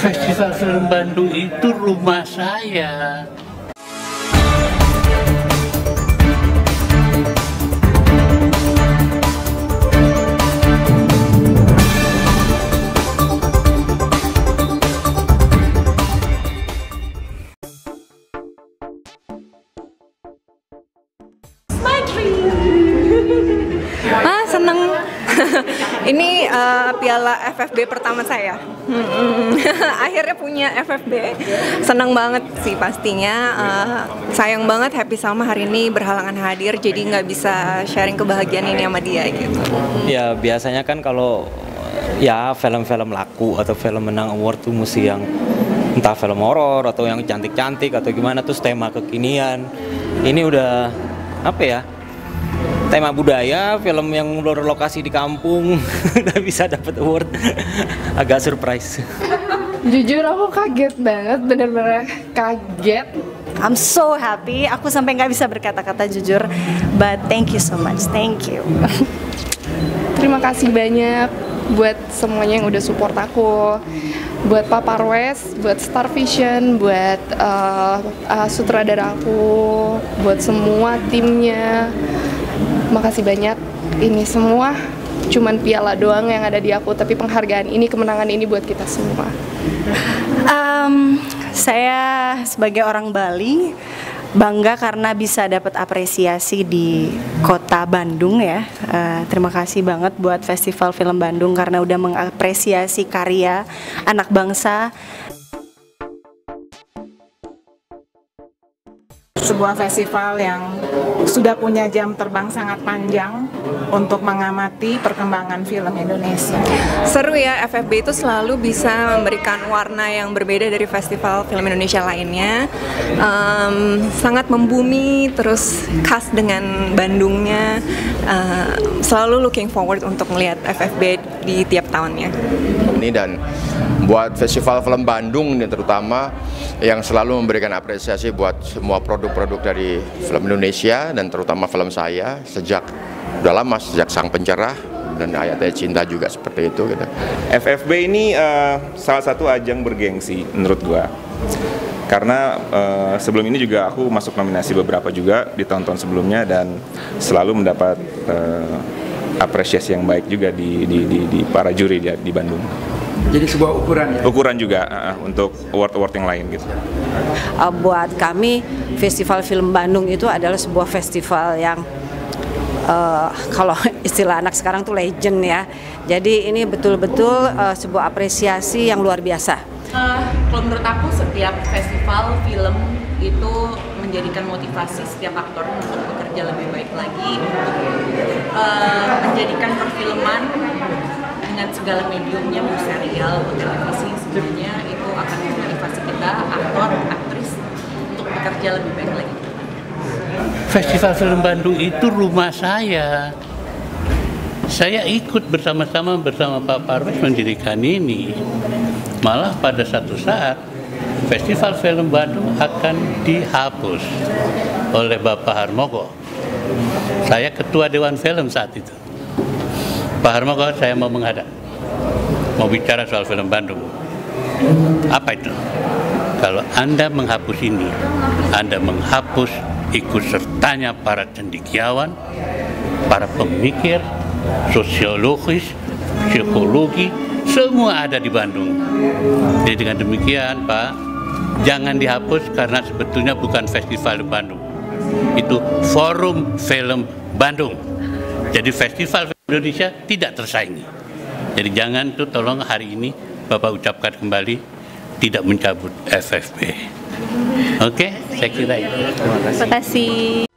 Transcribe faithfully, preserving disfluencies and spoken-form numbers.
Festival Film Bandung itu rumah saya. Ah, seneng. Ini uh, piala F F B pertama saya. Akhirnya punya F F B. Senang banget sih pastinya. uh, Sayang banget Happy Salma hari ini berhalangan hadir, jadi nggak bisa sharing kebahagiaan ini sama dia gitu. Ya biasanya kan kalau ya film-film laku atau film menang award tuh mesti yang entah film horor atau yang cantik-cantik atau gimana, terus tema kekinian. Ini udah apa ya, tema budaya, film yang berlokasi di kampung, udah bisa dapat award. Agak surprise. Jujur aku kaget banget, bener-bener kaget. I'm so happy, aku sampai nggak bisa berkata-kata jujur. But thank you so much, thank you. Terima kasih banyak buat semuanya yang udah support aku. Buat Pak Parwes, buat Star Vision, buat uh, uh, sutradara aku, buat semua timnya. Makasih banyak, ini semua cuman piala doang yang ada di aku, tapi penghargaan ini, kemenangan ini buat kita semua. Um, saya sebagai orang Bali bangga karena bisa dapat apresiasi di kota Bandung ya. Uh, terima kasih banget buat Festival Film Bandung karena udah mengapresiasi karya anak bangsa. Sebuah festival yang sudah punya jam terbang sangat panjang untuk mengamati perkembangan film Indonesia. Seru ya, F F B itu selalu bisa memberikan warna yang berbeda dari festival film Indonesia lainnya. um, Sangat membumi, terus khas dengan Bandungnya. uh, Selalu looking forward untuk melihat F F B di tiap tahunnya. Ini dan buat Festival Film Bandung ini terutama yang selalu memberikan apresiasi buat semua produk-produk dari film Indonesia dan terutama film saya sejak udah lama, sejak Sang Pencerah dan Ayat-Ayat Cinta juga seperti itu gitu. F F B ini uh, salah satu ajang bergengsi menurut gua. Karena uh, sebelum ini juga aku masuk nominasi beberapa juga di tahun-tahun sebelumnya dan selalu mendapat uh, apresiasi yang baik juga di, di, di, di para juri di, di Bandung. Jadi sebuah ukuran ya? Ukuran juga uh, untuk award-award yang lain gitu. Uh, buat kami Festival Film Bandung itu adalah sebuah festival yang uh, kalau istilah anak sekarang tuh legend ya. Jadi ini betul-betul uh, sebuah apresiasi yang luar biasa. Uh, kalau menurut aku setiap festival film itu menjadikan motivasi setiap aktor untuk bekerja lebih baik lagi, uh, menjadikan perfilman dengan segala mediumnya, mau serial, mau televisi, sebenarnya itu akan memotivasi kita, aktor, aktris, untuk bekerja lebih baik lagi. Festival Film Bandung itu rumah saya. Saya ikut bersama-sama bersama Pak Parwes mendirikan ini. Malah pada satu saat, Festival Film Bandung akan dihapus oleh Bapak Harmoko. Saya ketua Dewan Film saat itu. Pak Harmoko, saya mau menghadap, mau bicara soal film Bandung. Apa itu? Kalau Anda menghapus ini, Anda menghapus ikut sertanya para cendekiawan, para pemikir, sosiologis, psikologi, semua ada di Bandung. Jadi dengan demikian Pak, jangan dihapus karena sebetulnya bukan festival Bandung. Itu Forum Film Bandung. Jadi festival Indonesia tidak tersaingi. Jadi jangan tuh, tolong hari ini Bapak ucapkan kembali tidak mencabut F F B. Oke, okay? Saya kira itu. Terima kasih.